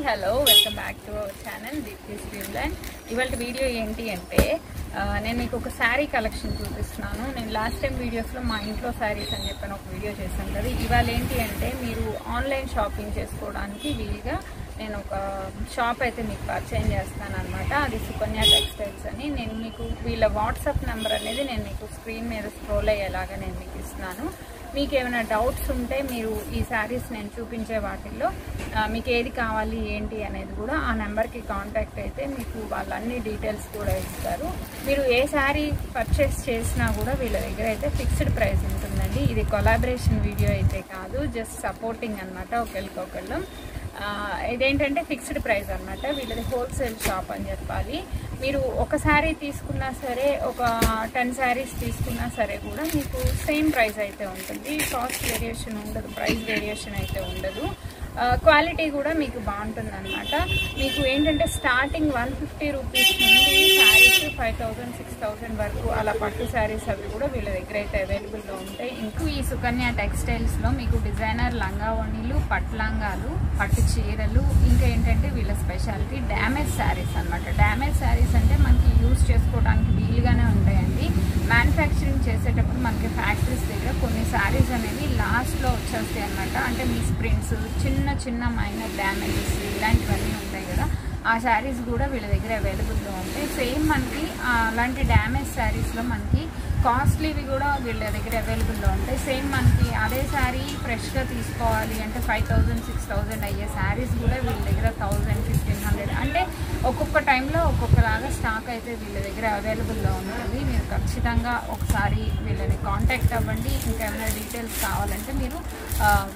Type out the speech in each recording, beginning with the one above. And hello welcome back to our channel Deepti's Dreamland. ఇవాల్టి video ఏంటి అంటే నేను మీకు ఒక సారీ కలెక్షన్ చూపిస్తున్నాను. నేను లాస్ట్ టైం వీడియోస్లో మా ఇంట్లో సారీస్ అని చెప్పాను, ఒక వీడియో చేశాను కదా. ఇవాళ ఏంటి అంటే మీరు ఆన్లైన్ షాపింగ్ చేసుకోవడానికి వీలుగా నేను ఒక షాప్ అయితే మీకు పరిచయం చేస్తాను అనమాట. అది సుకన్య టెక్స్టైల్స్ అని. నేను మీకు వీళ్ళ వాట్సాప్ నెంబర్ అనేది నేను మీకు స్క్రీన్ మీద స్క్రోల్ అయ్యేలాగా నేను మీకు ఇస్తున్నాను. మీకు ఏమైనా డౌట్స్ ఉంటే మీరు ఈ శారీస్ నేను చూపించే వాటిల్లో మీకు ఏది కావాలి ఏంటి అనేది కూడా ఆ నెంబర్కి కాంటాక్ట్ అయితే మీకు వాళ్ళన్ని డీటెయిల్స్ కూడా ఇస్తారు. మీరు ఏ శారీ పర్చేస్ చేసినా కూడా వీళ్ళ దగ్గర అయితే ఫిక్స్డ్ ప్రైస్ ఉంటుందండి. ఇది కొలాబరేషన్ వీడియో అయితే కాదు, జస్ట్ సపోర్టింగ్ అనమాట ఒకరికొకళ్ళు. ఇదేంటంటే ఫిక్స్డ్ ప్రైస్ అనమాట, వీళ్ళది హోల్సేల్ షాప్ అని చెప్పాలి. మీరు ఒక శారీ తీసుకున్నా సరే, ఒక 10 శారీస్ తీసుకున్నా సరే కూడా మీకు సేమ్ ప్రైస్ అయితే ఉంటుంది. కాస్ట్ వేరియేషన్ ఉండదు, ప్రైస్ వేరియేషన్ అయితే ఉండదు. క్వాలిటీ కూడా మీకు బాగుంటుంది అనమాట. మీకు ఏంటంటే స్టార్టింగ్ 150 రూపీస్ నుండి శారీస్ 5000-6000 వరకు అలా పట్టు శారీస్ అవి కూడా వీళ్ళ దగ్గర అయితే అవైలబుల్లో ఉంటాయి. ఇంకా ఈ సుకన్య టెక్స్టైల్స్లో మీకు డిజైనర్ లంగా ఓణీలు, పట్టు లంగాలు, పట్టు చీరలు, ఇంకా ఏంటంటే వీళ్ళ స్పెషాలిటీ డ్యామేజ్ శారీస్ అనమాట. డ్యామేజ్ శారీస్ అంటే మనకి యూజ్ చేసుకోవడానికి వీలుగానే ఉంటాయండి. మ్యానుఫ్యాక్చరింగ్ చేసేటప్పుడు మనకి ఫ్యాక్టరీస్ దగ్గర కొన్ని శారీస్ అనేవి లాస్ట్లో వచ్చేస్తాయి అనమాట. అంటే మిస్ ప్రింట్స్, చిన్న చిన్న మైనర్ డ్యామేజెస్ ఇలాంటివన్నీ ఉంటాయి కదా, ఆ శారీస్ కూడా వీళ్ళ దగ్గర అవైలబుల్గా ఉంటాయి. సేమ్ మనకి అలాంటి డ్యామేజ్ శారీస్లో మనకి కాస్ట్లీవి కూడా వీళ్ళ దగ్గర అవైలబుల్లో ఉంటాయి. సేమ్ మనకి అదే శారీ ఫ్రెష్గా తీసుకోవాలి అంటే 5000-6000 అయ్యే శారీస్ కూడా వీళ్ళ దగ్గర 1000-1500 అంటే ఒక్కొక్క టైంలో ఒక్కొక్కలాగా స్టాక్ అయితే వీళ్ళ దగ్గర అవైలబుల్లో ఉంటుంది. మీరు ఖచ్చితంగా ఒకసారి వీళ్ళని కాంటాక్ట్ అవ్వండి. ఇంకేమైనా డీటెయిల్స్ కావాలంటే మీరు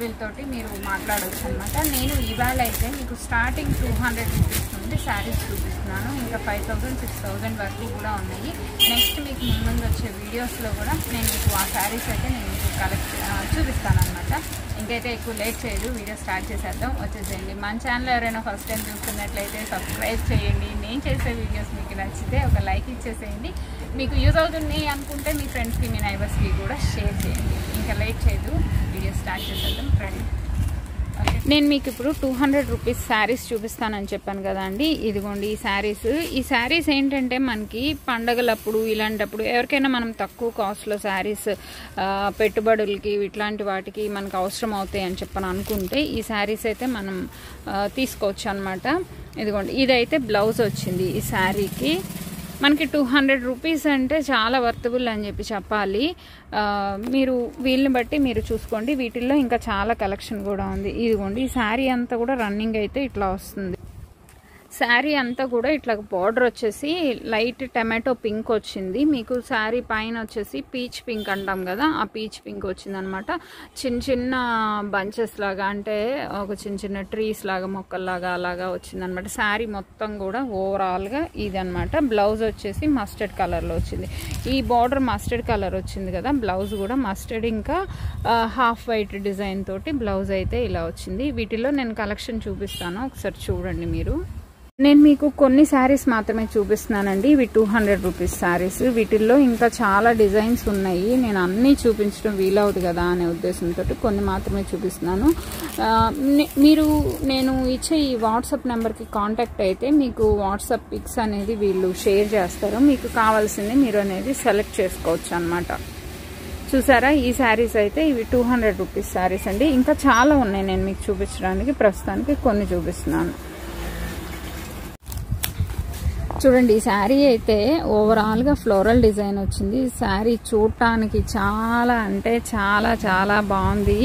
వీళ్ళతోటి మీరు మాట్లాడవచ్చు అనమాట. నేను ఇవాళ అయితే మీకు స్టార్టింగ్ 200 రూపీస్ నుండి శారీస్ చూపిస్తున్నాను. ఇంకా 5000-6000 వరకు కూడా ఉన్నాయి. నెక్స్ట్ మీకు ముందు వచ్చే వీడియోస్లో కూడా నేను మీకు ఆ శారీస్ అయితే నేను మీకు చూపిస్తాను అనమాట. ఇంకైతే ఎక్కువ లేట్ చేయదు, వీడియో స్టార్ట్ చేసేద్దాం, వచ్చేసేయండి. మన ఛానల్ ఎవరైనా ఫస్ట్ టైం చూస్తున్నట్లయితే సబ్స్క్రైబ్ చేయండి. నేను చేసే వీడియోస్ మీకు నచ్చితే ఒక లైక్ ఇచ్చేసేయండి. మీకు యూజ్ అవుతున్నాయి అనుకుంటే మీ ఫ్రెండ్స్కి, మీ నైబర్స్కి కూడా షేర్ చేయండి. ఇంకా లేట్ చేయదు, వీడియో స్టార్ట్ చేసేద్దాం ఫ్రెండ్. నేను మీకు ఇప్పుడు 200 రూపీస్ శారీస్ చూపిస్తానని చెప్పాను కదా అండి. ఇదిగోండి ఈ శారీస్. ఈ శారీస్ ఏంటంటే మనకి పండగలప్పుడు ఇలాంటప్పుడు ఎవరికైనా మనం తక్కువ కాస్ట్లో శారీస్ పెట్టుబడులకి ఇట్లాంటి వాటికి మనకు అవసరం అవుతాయి అని చెప్పని అనుకుంటే ఈ శారీస్ అయితే మనం తీసుకోవచ్చు అనమాట. ఇదిగోండి ఇదైతే బ్లౌజ్ వచ్చింది ఈ శారీకి. మనకి 200 రూపీస్ అంటే చాలా వర్తబుల్ అని చెప్పి చెప్పాలి. మీరు వీళ్ళని బట్టి మీరు చూసుకోండి. వీటిల్లో ఇంకా చాలా కలెక్షన్ కూడా ఉంది. ఇదిగోండి ఈ శారీ అంతా కూడా రన్నింగ్ అయితే ఇట్లా వస్తుంది. శారీ అంతా కూడా ఇట్లా బార్డర్ వచ్చేసి లైట్ టమాటో పింక్ వచ్చింది. మీకు శారీ పైన వచ్చేసి పీచ్ పింక్ అంటాం కదా, ఆ పీచ్ పింక్ వచ్చింది అనమాట. చిన్న చిన్న బంచెస్ లాగా, అంటే ఒక చిన్న చిన్న ట్రీస్ లాగా, మొక్కల్లాగా అలాగా వచ్చిందనమాట. శారీ మొత్తం కూడా ఓవరాల్గా ఇది అనమాట. బ్లౌజ్ వచ్చేసి మస్టర్డ్ కలర్లో వచ్చింది. ఈ బార్డర్ మస్టర్డ్ కలర్ వచ్చింది కదా, బ్లౌజ్ కూడా మస్టర్డ్ ఇంకా హాఫ్ వైట్ డిజైన్ తోటి బ్లౌజ్ అయితే ఇలా వచ్చింది. వీటిలో నేను కలెక్షన్ చూపిస్తాను, ఒకసారి చూడండి మీరు. నేను మీకు కొన్ని శారీస్ మాత్రమే చూపిస్తున్నానండి. ఇవి 200 రూపీస్ శారీస్. వీటిల్లో ఇంకా చాలా డిజైన్స్ ఉన్నాయి. నేను అన్నీ చూపించడం వీలవుదు కదా అనే ఉద్దేశంతో కొన్ని మాత్రమే చూపిస్తున్నాను. మీరు నేను ఇచ్చే ఈ వాట్సాప్ నెంబర్కి కాంటాక్ట్ అయితే మీకు వాట్సాప్ పిక్స్ అనేది వీళ్ళు షేర్ చేస్తారు. మీకు కావాల్సింది మీరు అనేది సెలెక్ట్ చేసుకోవచ్చు అనమాట. చూసారా ఈ శారీస్ అయితే ఇవి 200 రూపీస్ శారీస్ అండి. ఇంకా చాలా ఉన్నాయి, నేను మీకు చూపించడానికి ప్రస్తుతానికి కొన్ని చూపిస్తున్నాను. చూడండి ఈ శారీ అయితే ఓవరాల్గా ఫ్లోరల్ డిజైన్ వచ్చింది. శారీ చూడటానికి చాలా అంటే చాలా చాలా బాగుంది.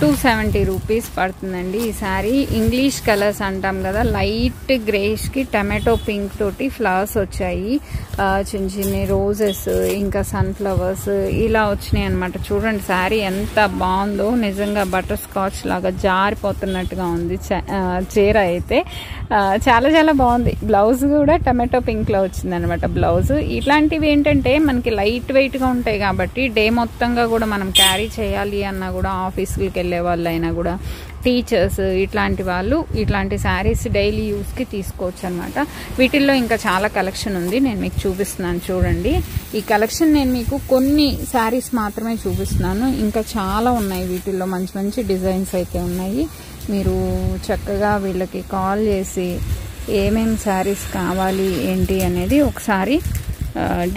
270 రూపీస్ పడుతుందండి ఈ శారీ. ఇంగ్లీష్ కలర్స్ అంటాం కదా, లైట్ గ్రేష్కి టమాటో పింక్ తోటి ఫ్లవర్స్ వచ్చాయి. చిన్న చిన్న రోజెస్ ఇంకా సన్ఫ్లవర్స్ ఇలా వచ్చినాయి అనమాట. చూడండి శారీ ఎంత బాగుందో, నిజంగా బటర్ స్కాచ్ లాగా జారిపోతున్నట్టుగా ఉంది చీర అయితే. చాలా చాలా బాగుంది. బ్లౌజ్ కూడా టమాటో పింక్లో వచ్చిందనమాట. బ్లౌజ్ ఇట్లాంటివి ఏంటంటే మనకి లైట్ వెయిట్గా ఉంటాయి కాబట్టి డే మొత్తంగా కూడా మనం క్యారీ చేయాలి అన్నా కూడా, ఆఫీసులకు వెళ్ళే వాళ్ళు అయినా కూడా, టీచర్స్ ఇట్లాంటి వాళ్ళు ఇట్లాంటి శారీస్ డైలీ యూస్కి తీసుకోవచ్చు అనమాట. వీటిల్లో ఇంకా చాలా కలెక్షన్ ఉంది, నేను మీకు చూపిస్తున్నాను చూడండి. ఈ కలెక్షన్ నేను మీకు కొన్ని శారీస్ మాత్రమే చూపిస్తున్నాను. ఇంకా చాలా ఉన్నాయి వీటిల్లో, మంచి మంచి డిజైన్స్ అయితే ఉన్నాయి. మీరు చక్కగా వీళ్ళకి కాల్ చేసి ఏమేం సారీస్ కావాలి ఏంటి అనేది ఒకసారి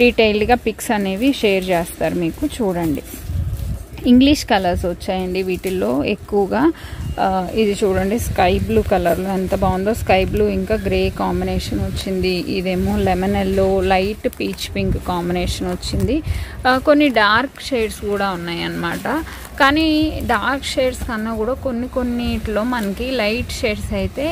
డీటెయిల్ గా పిక్స్ అనేవి షేర్ చేస్తారు మీకు చూడండి ఇంగ్లీష్ కలర్స్ వచ్చాయండి వీటిల్లో ఎక్కువగా ఇది చూడండి స్కై బ్లూ కలర్ ఎంత బాగుందో స్కై బ్లూ ఇంకా గ్రే కాంబినేషన్ వచ్చింది ఇదేమో lemon yellow light peach pink combination వచ్చింది కొన్ని డార్క్ షేడ్స్ కూడా ఉన్నాయి అన్నమాట కానీ డార్క్ షేడ్స్ కన్నా కూడా కొన్ని కొన్నిట్లో మనకి లైట్ షేడ్స్ అయితే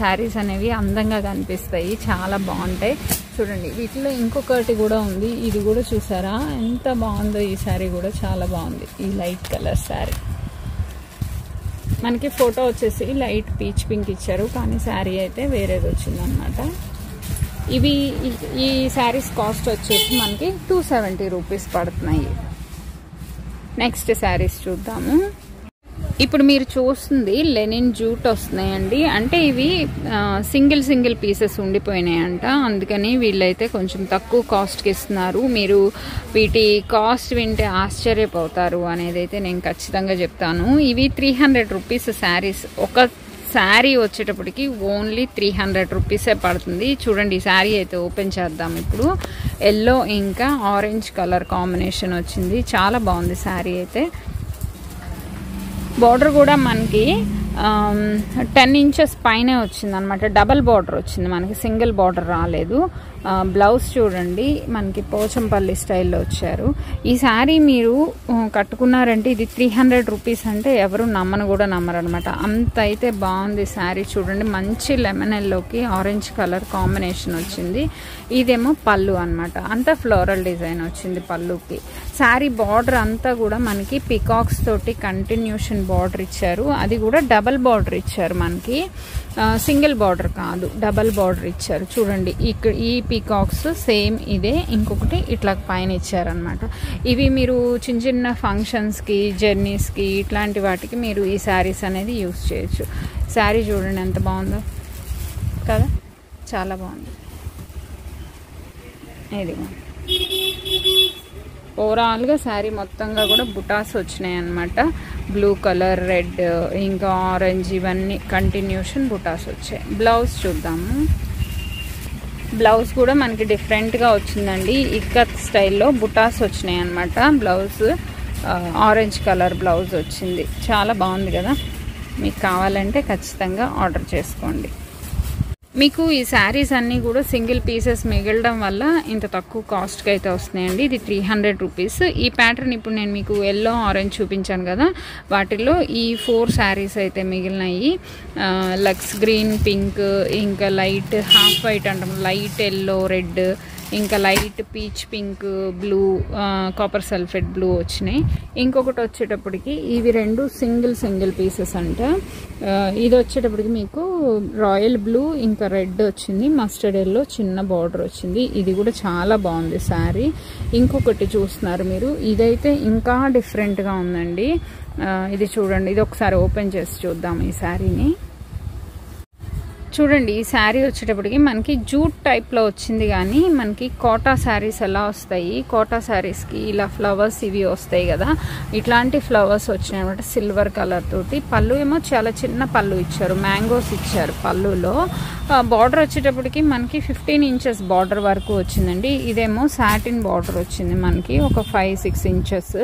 సారీస్ అనేవి అందంగా కనిపిస్తాయి చాలా బాగుంటాయి చూడండి వీటిలో ఇంకొకటి కూడా ఉంది ఇది కూడా చూసారా ఎంత బాగుందో ఈ సారీ కూడా చాలా బాగుంది ఈ లైట్ కలర్ సారీ మనకి ఫోటో వచ్చేసి లైట్ పీచ్ పింక్ ఇచ్చారు కానీ సారీ అయితే వేరేది వచ్చింది అన్నమాట ఇవి ఈ సారీస్ కాస్ట్ వచ్చేసి మనకి 270 రూపీస్ పడుతున్నాయి నెక్స్ట్ సారీస్ చూద్దాము ఇప్పుడు మీరు చూస్తుంది లెనిన్ జూట్ వస్తున్నాయండి అంటే ఇవి సింగిల్ సింగిల్ పీసెస్ ఉండిపోయినాయంట అందుకని వీళ్ళైతే కొంచెం తక్కువ కాస్ట్కి ఇస్తున్నారు మీరు వీటి కాస్ట్ వింటే ఆశ్చర్యపోతారు అనేది అయితే నేను ఖచ్చితంగా చెప్తాను ఇవి 300 రూపీస్ శారీస్ ఒక శారీ వచ్చేటప్పటికి ఓన్లీ 300 రూపీసే పడుతుంది చూడండి ఈ శారీ అయితే ఓపెన్ చేద్దాం ఇప్పుడు ఎల్లో ఇంకా ఆరెంజ్ కలర్ కాంబినేషన్ వచ్చింది చాలా బాగుంది శారీ అయితే बॉर्डर కూడా మనకి 10 ఇంచెస్ పైనే వచ్చింది అన్నమాట డబుల్ బోర్డర్ వచ్చింది మనకి సింగిల్ బోర్డర్ రాలేదు బ్లౌజ్ చూడండి మనకి పోచంపల్లి స్టైల్లో వచ్చారు ఈ సారీ మీరు కట్టుకున్నారంటే ఇది 300 రూపీస్ అంటే ఎవరు నమ్మను కూడా నమ్మరన్నమాట అంత అయితే బాగుంది సారీ చూడండి మంచి లెమన్ yellowకి ఆరెంజ్ కలర్ కాంబినేషన్ వచ్చింది ఇదేమో పల్లు అన్నమాట అంత ఫ్లోరల్ డిజైన్ వచ్చింది పల్లుకి సారీ బార్డర్ అంతా కూడా మనకి పికాక్స్ తోటి కంటిన్యూషన్ బార్డర్ ఇచ్చారు అది కూడా డబల్ బార్డర్ ఇచ్చారు మనకి సింగిల్ బార్డర్ కాదు డబల్ బార్డర్ ఇచ్చారు చూడండి ఇక్కడ ఈ పీకాక్స్ సేమ్ ఇదే ఇంకొకటి ఇట్లా పైన ఇచ్చారనమాట ఇవి మీరు చిన్న చిన్న ఫంక్షన్స్కి జర్నీస్కి ఇట్లాంటి వాటికి మీరు ఈ శారీస్ అనేది యూజ్ చేయొచ్చు శారీ చూడండి ఎంత బాగుందో కదా చాలా బాగుంది ఇది ఓవరాల్గా శారీ మొత్తంగా కూడా బుటాస్ వచ్చినాయి అన్నమాట బ్లూ కలర్ రెడ్ ఇంకా ఆరెంజ్ ఇవన్నీ కంటిన్యూషన్ బుటాస్ వచ్చాయి బ్లౌజ్ చూద్దాము బ్లౌజ్ కూడా మనకి డిఫరెంట్గా వచ్చిందండి ఇక్కత్ స్టైల్లో బుటాస్ వచ్చినాయి అన్నమాట బ్లౌజ్ ఆరెంజ్ కలర్ బ్లౌజ్ వచ్చింది చాలా బాగుంది కదా మీకు కావాలంటే ఖచ్చితంగా ఆర్డర్ చేసుకోండి మీకు ఈ శారీస్ అన్నీ కూడా సింగిల్ పీసెస్ మిగలడం వల్ల ఇంత తక్కువ కాస్ట్కి అయితే వస్తున్నాయండి ఇది 300 రూపీస్ ఈ ప్యాటర్న్ ఇప్పుడు నేను మీకు ఎల్లో ఆరెంజ్ చూపించాను కదా వాటిల్లో ఈ 4 శారీస్ అయితే మిగిలినాయి లక్స్ గ్రీన్ పింక్ ఇంకా లైట్ హాఫ్ వైట్ అంటాం లైట్ ఎల్లో రెడ్ ఇంకా light peach pink blue copper sulphate blue వచ్చినాయి ఇంకొకటి వచ్చేటప్పటికి ఇవి రెండు సింగిల్ సింగిల్ పీసెస్ అంట ఇది వచ్చేటప్పటికి మీకు రాయల్ బ్లూ ఇంకా రెడ్ వచ్చింది మస్టర్డ్ ఎల్లో చిన్న బార్డర్ వచ్చింది ఇది కూడా చాలా బాగుంది శారీ ఇంకొకటి చూస్తున్నారు మీరు ఇదైతే ఇంకా డిఫరెంట్గా ఉందండి ఇది చూడండి ఇది ఒకసారి ఓపెన్ చేసి చూద్దాం ఈ శారీని చూడండి ఈ శారీ వచ్చేటప్పటికి మనకి జూట్ టైప్లో వచ్చింది కానీ మనకి కోటా శారీస్ ఎలా వస్తాయి కోటా శారీస్కి ఇలా ఫ్లవర్స్ ఇవి వస్తాయి కదా ఇట్లాంటి ఫ్లవర్స్ వచ్చినాయి అనమాట సిల్వర్ కలర్ తోటి పళ్ళు ఏమో చాలా చిన్న పళ్ళు ఇచ్చారు మ్యాంగోస్ ఇచ్చారు పళ్ళులో బార్డర్ వచ్చేటప్పటికి మనకి 15 ఇంచెస్ బార్డర్ వరకు వచ్చిందండి ఇదేమో సాటిన్ బార్డర్ వచ్చింది మనకి ఒక 5-6 ఇంచెస్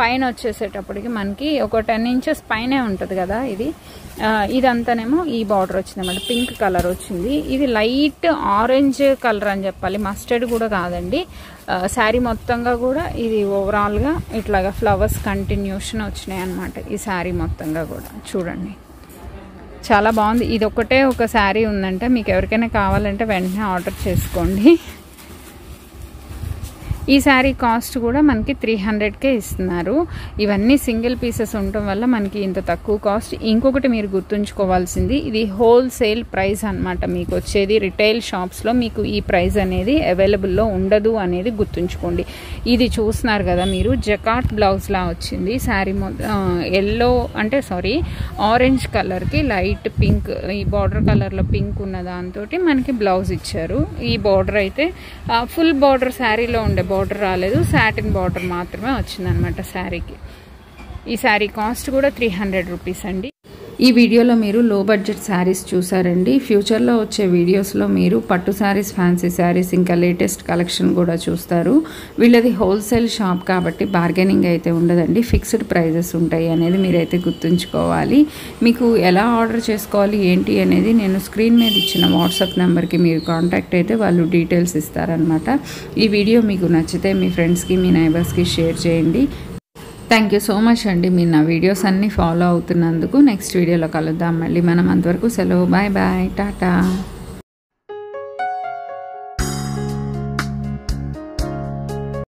పైన వచ్చేసేటప్పటికి మనకి ఒక 10 ఇంచెస్ పైనే ఉంటుంది కదా ఇది ఇదంతానేమో ఈ బార్డర్ వచ్చింది అన్నమాట పింక్ కలర్ వచ్చింది ఇది లైట్ ఆరెంజ్ కలర్ అని చెప్పాలి మస్టర్డ్ కూడా కాదండి శారీ మొత్తంగా కూడా ఇది ఓవరాల్గా ఇట్లాగా ఫ్లవర్స్ కంటిన్యూషన్ వచ్చినాయి అన్నమాట ఈ శారీ మొత్తంగా కూడా చూడండి చాలా బాగుంది ఇది ఒకటే ఒక శారీ ఉందంటే మీకు ఎవరికైనా కావాలంటే వెంటనే ఆర్డర్ చేసుకోండి ఈ శారీ కాస్ట్ కూడా మనకి 300కే ఇస్తున్నారు ఇవన్నీ సింగిల్ పీసెస్ ఉండటం వల్ల మనకి ఇంత తక్కువ కాస్ట్ ఇంకొకటి మీరు గుర్తుంచుకోవాల్సింది ఇది హోల్సేల్ ప్రైస్ అన్నమాట మీకు వచ్చేది రిటైల్ షాప్స్లో మీకు ఈ ప్రైస్ అనేది అవైలబుల్లో ఉండదు అనేది గుర్తుంచుకోండి ఇది చూస్తున్నారు కదా మీరు జకార్డ్ బ్లౌజ్లా వచ్చింది శారీ ఎల్లో అంటే సారీ ఆరెంజ్ కలర్కి లైట్ పింక్ ఈ బార్డర్ కలర్లో పింక్ ఉన్న దాంతో మనకి బ్లౌజ్ ఇచ్చారు ఈ బార్డర్ అయితే ఫుల్ బార్డర్ శారీలో ఉండే బార్డర్ రాలేదు సాటిన్ బార్డర్ మాత్రమే వచ్చిందనమాట శారీకి ఈ శారీ కాస్ట్ కూడా 300 రూపీస్ అండి ఈ వీడియోలో మీరు లో బడ్జెట్ సారీస్ చూసారండి. ఫ్యూచర్లో వచ్చే వీడియోస్లో మీరు పట్టు సారీస్, ఫ్యాన్సీ సారీస్, ఇంకా లేటెస్ట్ కలెక్షన్ కూడా చూస్తారు. వీళ్ళది హోల్సేల్ షాప్ కాబట్టి బార్గెనింగ్ అయితే ఉండదండి, ఫిక్స్డ్ ప్రైజెస్ ఉంటాయి అనేది మీరైతే గుర్తుంచుకోవాలి. మీకు ఎలా ఆర్డర్ చేసుకోవాలి ఏంటి అనేది నేను స్క్రీన్ మీద ఇచ్చిన వాట్సాప్ నెంబర్కి మీరు కాంటాక్ట్ అయితే వాళ్ళు డీటెయిల్స్ ఇస్తారనమాట. ఈ వీడియో మీకు నచ్చితే మీ ఫ్రెండ్స్కి, మీ నైబర్స్కి షేర్ చేయండి. థ్యాంక్ యూ సో మచ్ అండి మీరు నా వీడియోస్ అన్నీ ఫాలో అవుతున్నందుకు. నెక్స్ట్ వీడియోలో కలుద్దాం మళ్ళీ మనం. అంతవరకు సెలవు, బాయ్ బాయ్, టాటా.